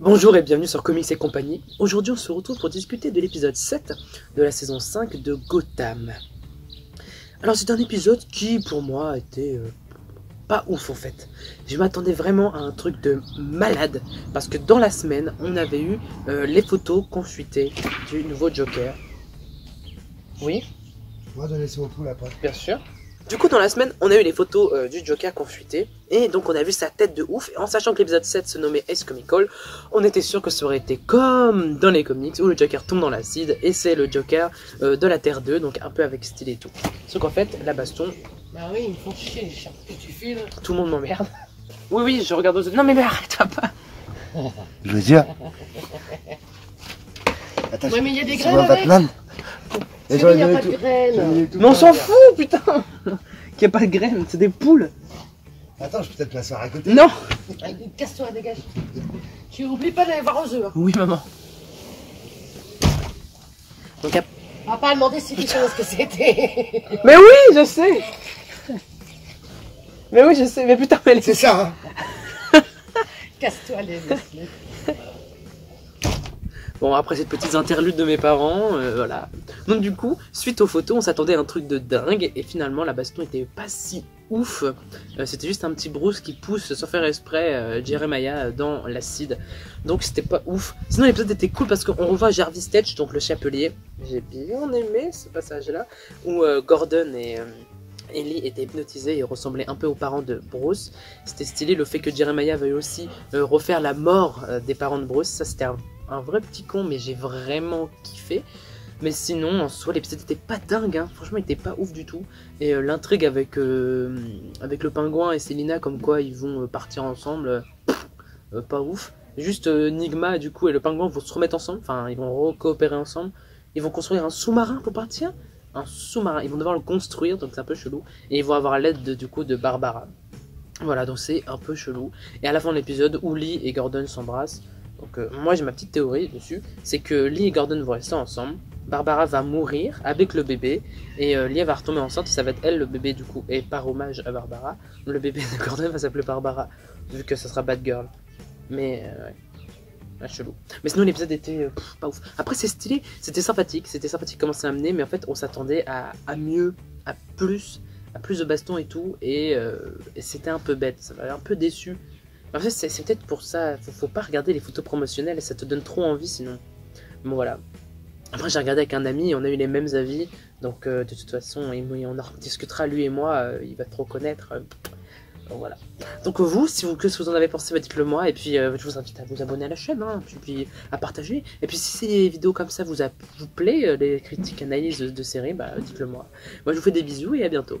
Bonjour et bienvenue sur Comics et Compagnie. Aujourd'hui on se retrouve pour discuter de l'épisode 7 de la saison 5 de Gotham. Alors c'est un épisode qui pour moi était pas ouf en fait. Je m'attendais vraiment à un truc de malade parce que dans la semaine on avait eu les photos consultées du nouveau Joker. Oui. On va donner ça au pool après. Bien sûr. Du coup, dans la semaine, on a eu les photos du Joker confuité, et donc on a vu sa tête de ouf, et en sachant que l'épisode 7 se nommait S-Comical, on était sûr que ça aurait été comme dans les comics, où le Joker tombe dans l'acide, et c'est le Joker de la Terre 2, donc un peu avec style et tout. Sauf qu'en fait, la baston... Bah oui, ils me font chier, je cherche que tu files. Tout le monde m'emmerde. Oui, oui, je regarde aux autres... Non mais arrête-toi pas. Je veux dire... Attends, ouais, mais il y a des graines avec. Mais il n'y a pas de graines. Mais on s'en fout, putain. Qu'il n'y a pas de graines, c'est des poules. Attends, je peux peut-être m'asseoir à côté. Non. Casse-toi, dégage. Tu n'oublies pas d'aller voir aux œufs. Hein. Oui, maman. Donc, papa a demandé si tu savais ce que c'était. Mais oui, je sais. Mais oui, je sais. Mais putain, mais... C'est ça, hein. Casse-toi, les œufs. Bon, après ces petites interludes de mes parents, voilà. Donc du coup, suite aux photos, on s'attendait à un truc de dingue, et finalement la baston était pas si ouf. C'était juste un petit Bruce qui pousse, sans faire exprès, Jeremiah dans l'acide. Donc c'était pas ouf. Sinon l'épisode était cool parce qu'on revoit Jarvis Tetch, donc le chapelier. J'ai bien aimé ce passage-là, où Gordon et... Ellie était hypnotisée et ressemblait un peu aux parents de Bruce. C'était stylé le fait que Jeremiah veuille aussi refaire la mort des parents de Bruce. Ça c'était un vrai petit con, mais j'ai vraiment kiffé. Mais sinon en soi l'épisode était pas dingue hein. Franchement il était pas ouf du tout. Et l'intrigue avec le pingouin et Selina comme quoi ils vont partir ensemble, pas ouf. Juste Nigma du coup et le pingouin vont se remettre ensemble. Enfin ils vont recoopérer ensemble. Ils vont construire un sous-marin pour partir. Un sous-marin, ils vont devoir le construire, donc c'est un peu chelou. Et ils vont avoir l'aide du coup de Barbara. Voilà, donc c'est un peu chelou. Et à la fin de l'épisode où Lee et Gordon s'embrassent, donc moi j'ai ma petite théorie dessus, c'est que Lee et Gordon vont rester ensemble, Barbara va mourir avec le bébé, et Lee va retomber enceinte, et ça va être elle le bébé du coup. Et par hommage à Barbara, le bébé de Gordon va s'appeler Barbara, vu que ça sera Bad Girl. Mais ouais. Ah, chelou. Mais sinon l'épisode était pas ouf. Après c'est stylé, c'était sympathique comment c'est amené, mais en fait on s'attendait à mieux, à plus de bastons et tout, et c'était un peu bête, ça m'avait un peu déçu. En fait c'est peut-être pour ça, faut pas regarder les photos promotionnelles, ça te donne trop envie sinon. Bon voilà. Après j'ai regardé avec un ami et on a eu les mêmes avis, donc de toute façon on en discutera lui et moi, il va te reconnaître. Voilà. Donc vous, si vous en avez pensé, bah dites-le moi. Et puis je vous invite à vous abonner à la chaîne, hein, puis à partager. Et puis si ces vidéos comme ça vous plaît, les critiques, analyses de séries, bah dites-le moi. Moi je vous fais des bisous et à bientôt.